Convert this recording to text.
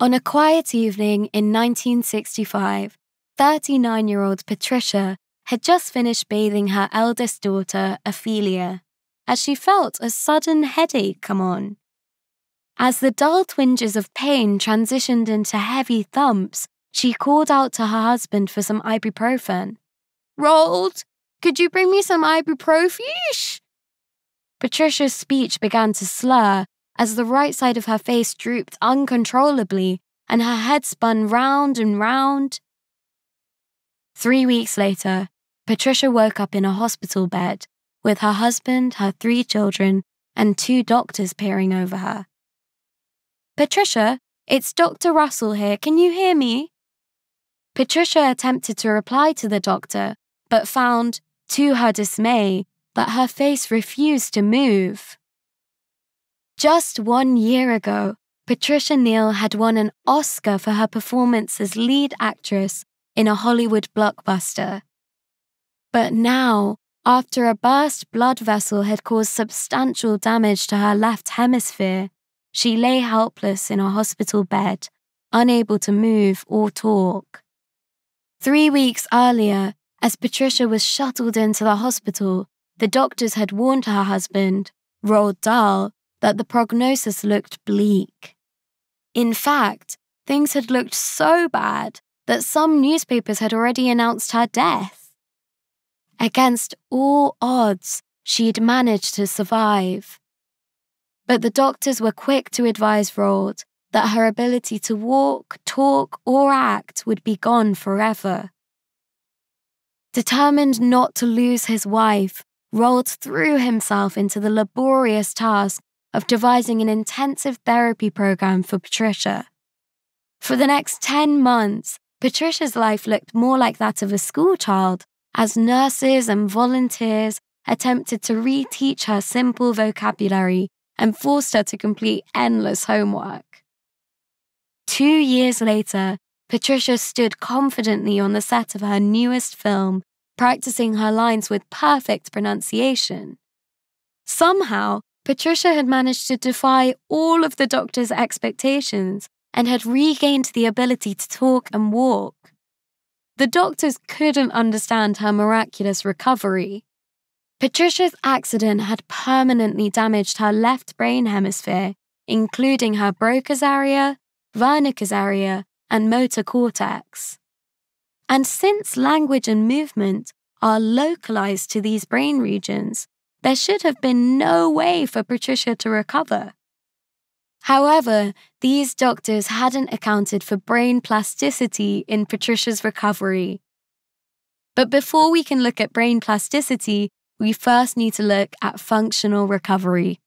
On a quiet evening in 1965, 39-year-old Patricia had just finished bathing her eldest daughter, Ophelia, as she felt a sudden headache come on. As the dull twinges of pain transitioned into heavy thumps, she called out to her husband for some ibuprofen. "Roald, could you bring me some ibuprofen?" Patricia's speech began to slur as the right side of her face drooped uncontrollably and her head spun round and round. 3 weeks later, Patricia woke up in a hospital bed with her husband, her 3 children, and 2 doctors peering over her. "Patricia, it's Dr. Russell here. Can you hear me?" Patricia attempted to reply to the doctor, but found, to her dismay, that her face refused to move. Just 1 year ago, Patricia Neal had won an Oscar for her performance as lead actress in a Hollywood blockbuster. But now, after a burst blood vessel had caused substantial damage to her left hemisphere, she lay helpless in a hospital bed, unable to move or talk. 3 weeks earlier, as Patricia was shuttled into the hospital, the doctors had warned her husband, Roald Dahl, that the prognosis looked bleak. In fact, things had looked so bad that some newspapers had already announced her death. Against all odds, she'd managed to survive. But the doctors were quick to advise Roald that her ability to walk, talk, or act would be gone forever. Determined not to lose his wife, Roald threw himself into the laborious task of devising an intensive therapy program for Patricia. For the next 10 months, Patricia's life looked more like that of a schoolchild as nurses and volunteers attempted to reteach her simple vocabulary and forced her to complete endless homework. 2 years later, Patricia stood confidently on the set of her newest film, practicing her lines with perfect pronunciation. Somehow, Patricia had managed to defy all of the doctor's expectations and had regained the ability to talk and walk. The doctors couldn't understand her miraculous recovery. Patricia's accident had permanently damaged her left brain hemisphere, including her Broca's area, Wernicke's area, and motor cortex. And since language and movement are localized to these brain regions, there should have been no way for Patricia to recover. However, these doctors hadn't accounted for brain plasticity in Patricia's recovery. But before we can look at brain plasticity, we first need to look at functional recovery.